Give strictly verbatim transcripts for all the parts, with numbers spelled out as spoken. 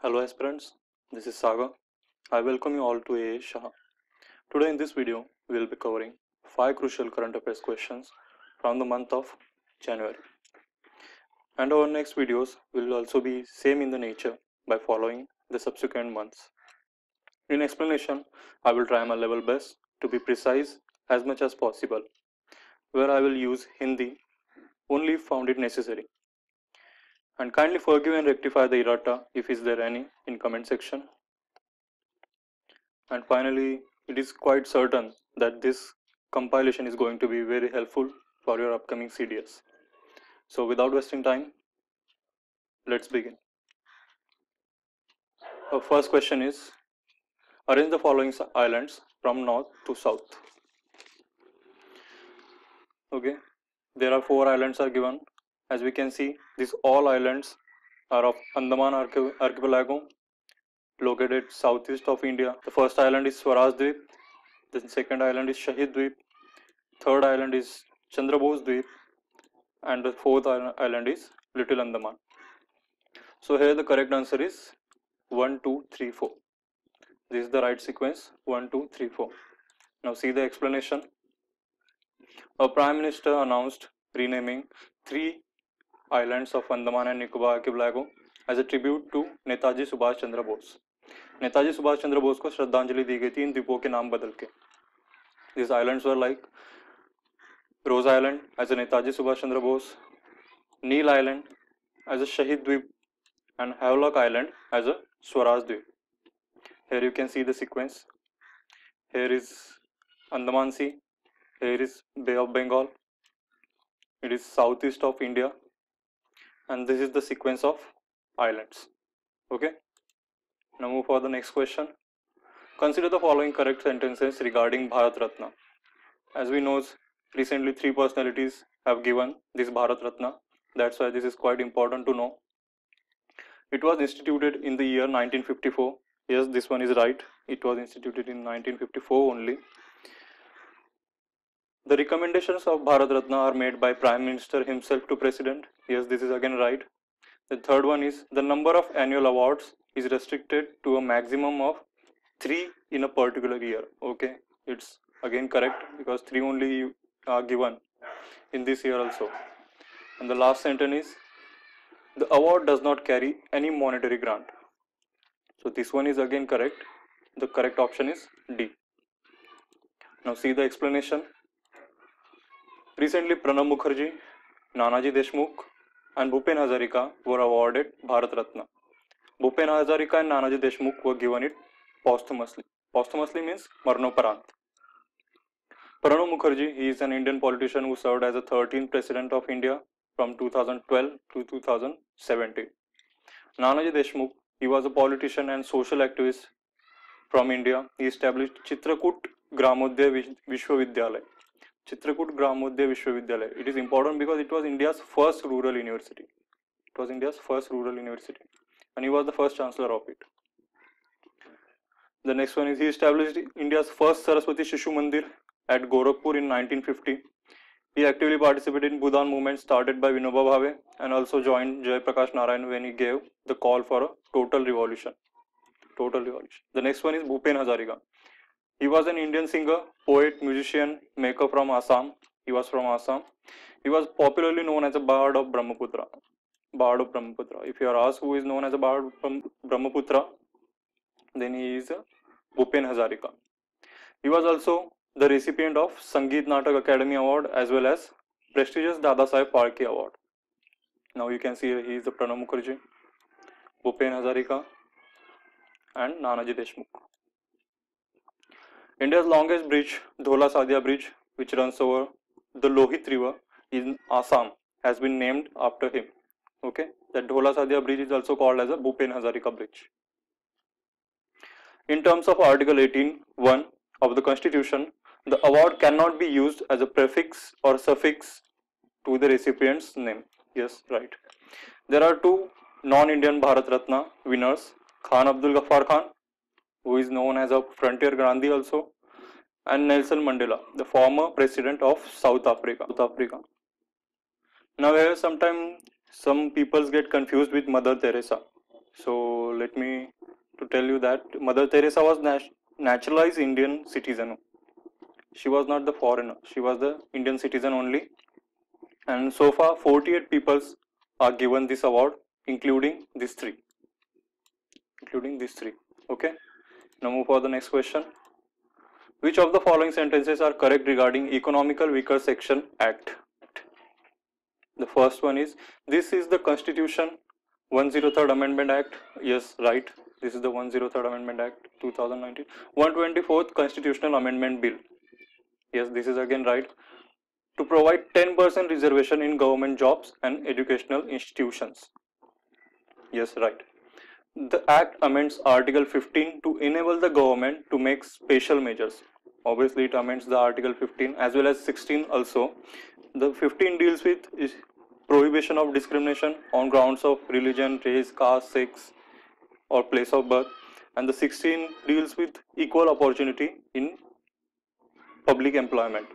Hello aspirants, this is Sagar. I welcome you all to A. A. Shaha. Today in this video, we will be covering five crucial current affairs questions from the month of January. And our next videos will also be same in the nature by following the subsequent months. In explanation, I will try my level best to be precise as much as possible, where I will use Hindi only if found it necessary. And kindly forgive and rectify the errata if is there any in comment section. And finally, it is quite certain that this compilation is going to be very helpful for your upcoming C D S. So without wasting time, let's begin. Our first question is, arrange the following islands from north to south. Okay, there are four islands are given. As we can see, these all islands are of Andaman Archipelago, located southeast of India. The first island is Swaraj Dweep, the second island is Shahid Dweep, third island is Chandrabose Dweep, and the fourth island is Little Andaman. So here the correct answer is one, two, three, four. This is the right sequence, one, two, three, four. Now see the explanation. Our Prime Minister announced renaming three islands of Andaman and Nicobar Archipelago as a tribute to Netaji Subhash Chandra Bose. Netaji Subhash Chandra Bose को श्रद्धांजलि दी गई थी इन द्वीपों के नाम बदल के. These islands were like Rose Island as a Netaji Subhash Chandra Bose, Neil Island as a Shahid Dweep, and Havelock Island as a Swaraj Dweep. Here you can see the sequence. Here is Andaman Sea. Here is Bay of Bengal. It is southeast of India. And this is the sequence of islands. Okay. Now move for the next question. Consider the following correct sentences regarding Bharat Ratna. As we know, recently three personalities have given this Bharat Ratna. That's why this is quite important to know. It was instituted in the year nineteen fifty-four. Yes, this one is right. It was instituted in nineteen fifty-four only. The recommendations of Bharat Ratna are made by Prime Minister himself to President. Yes, this is again right. The third one is the number of annual awards is restricted to a maximum of three in a particular year. Okay, it's again correct because three only are given in this year also. And the last sentence is the award does not carry any monetary grant. So this one is again correct. The correct option is D. Now see the explanation. Recently, Pranab Mukherjee, Nanaji Deshmukh and Bhupen Hazarika were awarded Bharat Ratna. Bhupen Hazarika and Nanaji Deshmukh were given it posthumously. Posthumously means Marnoparant. Pranab Mukherjee, he is an Indian politician who served as the thirteenth President of India from two thousand twelve to two thousand seventeen. Nanaji Deshmukh, he was a politician and social activist from India. He established Chitrakut Gramodyya Vishwavidyalaya. Chitrakut Gramodyya Vishwavidyalaya. It is important because it was India's first rural university. It was India's first rural university. And he was the first chancellor of it. The next one is he established India's first Saraswati Shishu Mandir at Gorakhpur in nineteen fifty. He actively participated in Bhudan movement started by Vinoba Bhave and also joined Jai Prakash Narayan when he gave the call for a total revolution. Total revolution. The next one is Bhupen Hazarika. He was an Indian singer, poet, musician, maker from Assam. He was from Assam. He was popularly known as a Bard of Brahmaputra. Bard of Brahmaputra. If you are asked who is known as a Bard of Brahmaputra, then he is a Bhupen Hazarika. He was also the recipient of Sangeet Natak Academy Award as well as prestigious Dadasaheb Palki Award. Now you can see he is the Pranab Mukherjee, Bhupen Hazarika and Nanaji Deshmukh. India's longest bridge, Dhola Sadiya Bridge, which runs over the Lohit River in Assam, has been named after him. Okay, that Dhola Sadiya Bridge is also called as a Bhupen Hazarika Bridge. In terms of Article eighteen point one of the Constitution, the award cannot be used as a prefix or suffix to the recipient's name. Yes, right. There are two non-Indian Bharat Ratna winners, Khan Abdul Gaffar Khan, who is known as a Frontier Gandhi also, and Nelson Mandela, the former president of South Africa. South Africa. Now here sometimes some peoples get confused with Mother Teresa. So let me to tell you that Mother Teresa was nat naturalized Indian citizen. She was not the foreigner. She was the Indian citizen only. And so far forty-eight peoples are given this award, including these three. Including these three. Okay. Now move for the next question. Which of the following sentences are correct regarding Economical Weaker Section Act? The first one is, this is the Constitution one hundred third Amendment Act. Yes, right. This is the one hundred third Amendment Act two thousand nineteen. one hundred twenty-fourth Constitutional Amendment Bill. Yes, this is again right. To provide ten percent reservation in government jobs and educational institutions. Yes, right. The Act amends Article fifteen to enable the government to make special measures. Obviously, it amends the Article fifteen as well as sixteen also. The fifteen deals with is prohibition of discrimination on grounds of religion, race, caste, sex or place of birth, and the sixteen deals with equal opportunity in public employment.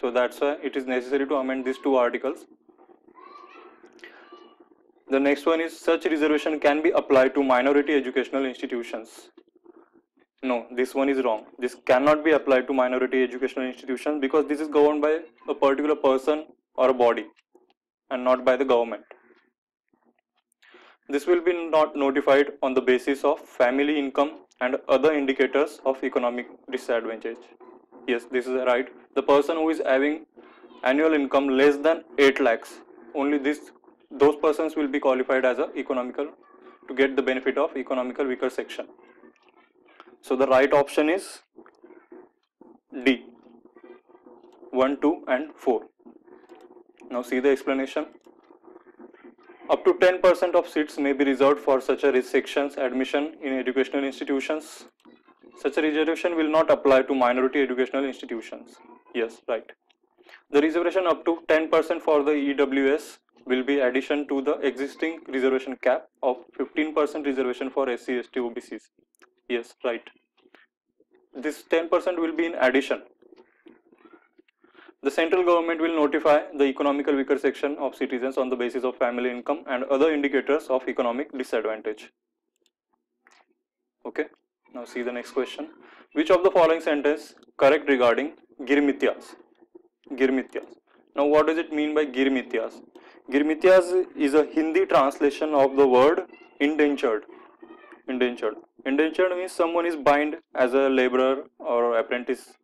So that's why it is necessary to amend these two articles. The next one is, such reservation can be applied to minority educational institutions. No, this one is wrong. This cannot be applied to minority educational institutions because this is governed by a particular person or a body and not by the government. This will be not notified on the basis of family income and other indicators of economic disadvantage. Yes, this is right. The person who is having annual income less than eight lakhs, only this those persons will be qualified as a economical to get the benefit of economical weaker section. So the right option is D, one, two and four. Now see the explanation. Up to ten percent of seats may be reserved for such a section's admission in educational institutions. Such a reservation will not apply to minority educational institutions. Yes, right. The reservation up to ten percent for the E W S will be addition to the existing reservation cap of fifteen percent reservation for S C, S T, O B Cs. Yes, right. This ten percent will be in addition. The central government will notify the economical weaker section of citizens on the basis of family income and other indicators of economic disadvantage. Okay, now see the next question. Which of the following sentence correct regarding Girmitiyas? Girmitiyas. Now what does it mean by Girmitiyas? Girmitiyas is a Hindi translation of the word indentured. Indentured. Indentured means someone is bind as a laborer or apprentice.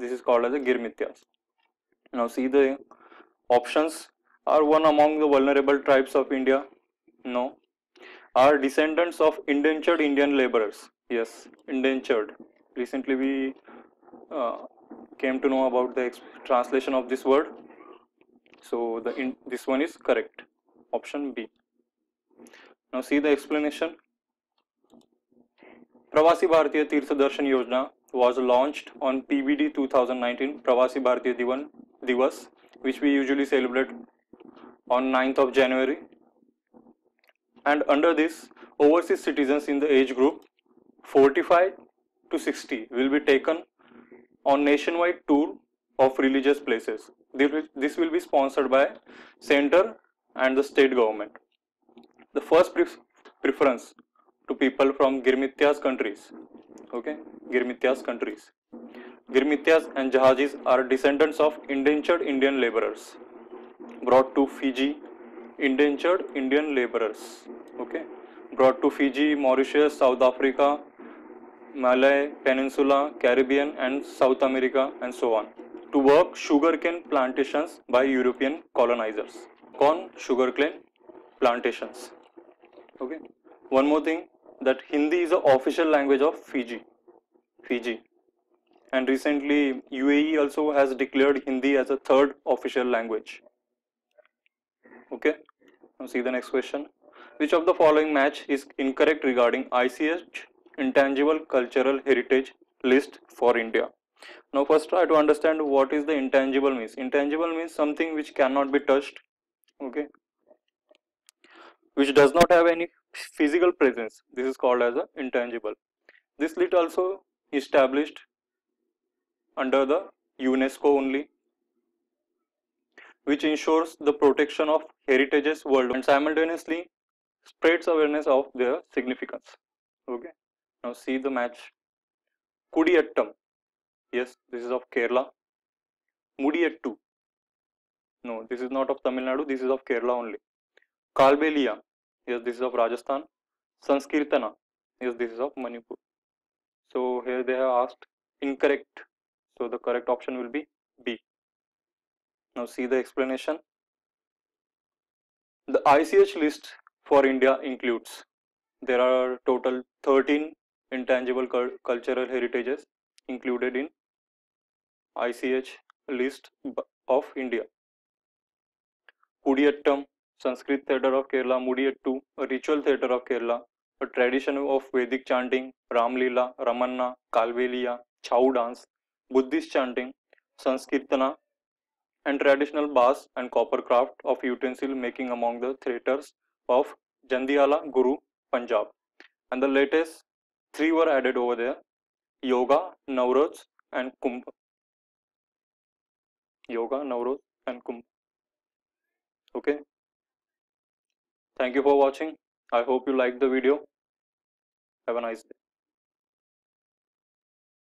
This is called as a Girmitiyas. Now see the options. Are one among the vulnerable tribes of India? No. Are descendants of indentured Indian laborers? Yes, indentured. Recently we uh, came to know about the translation of this word. So the in this one is correct, option B. Now see the explanation. Pravasi Bharatiya Tirtha Darshan Yojana was launched on P B D two thousand nineteen, Pravasi Bharatiya Divas, which we usually celebrate on ninth of January. And under this, overseas citizens in the age group forty-five to sixty will be taken on nationwide tour of religious places. This will be sponsored by center and the state government. The first preference to people from Girmitiyas countries. Okay, Girmitiyas countries. Girmitiyas and Jahajis are descendants of indentured Indian laborers brought to Fiji. Indentured Indian laborers. Okay, brought to Fiji, Mauritius, South Africa, Malay Peninsula, Caribbean and South America and so on, to work sugarcane plantations by European colonizers. Corn sugarcane plantations. Okay. One more thing, that Hindi is the official language of Fiji. Fiji. And recently U A E also has declared Hindi as a third official language. Okay. Now see the next question. Which of the following match is incorrect regarding I C H Intangible Cultural Heritage List for India? Now first try to understand what is the intangible means. Intangible means something which cannot be touched, okay, which does not have any physical presence. This is called as a intangible. This list also established under the UNESCO only, which ensures the protection of heritages worldwide and simultaneously spreads awareness of their significance. Okay. Now see the match. Kudiyattam. Yes, this is of Kerala. Mudiyettu. No, this is not of Tamil Nadu. This is of Kerala only. Kalbelia. Yes, this is of Rajasthan. Sanskirtana. Yes, this is of Manipur. So here they have asked incorrect. So the correct option will be B. Now see the explanation. The I C H list for India includes, there are total thirteen intangible cultural heritages included in I C H list of India. Kudiyattam, Sanskrit theatre of Kerala. Mudiyettu, a ritual theatre of Kerala. A tradition of Vedic chanting, Ramlila, Ramanna, Kalveliya, Chau dance, Buddhist chanting, Sanskirtana, and traditional bass and copper craft of utensil making among the theatres of Jandiala, Guru, Punjab. And the latest three were added over there: Yoga, Navroz, and Kumbh. Yoga, Navroz, and Kumbh. Okay. Thank you for watching. I hope you liked the video. Have a nice day.